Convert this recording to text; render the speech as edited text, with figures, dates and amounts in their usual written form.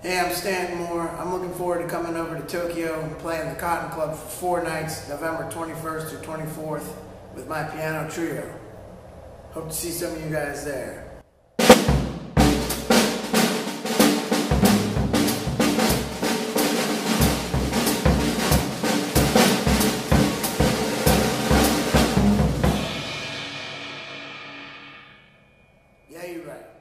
Hey, I'm Stanton Moore. I'm looking forward to coming over to Tokyo and playing the Cotton Club for 4 nights, November 21st through 24th, with my piano trio. Hope to see some of you guys there. Yeah, you're right.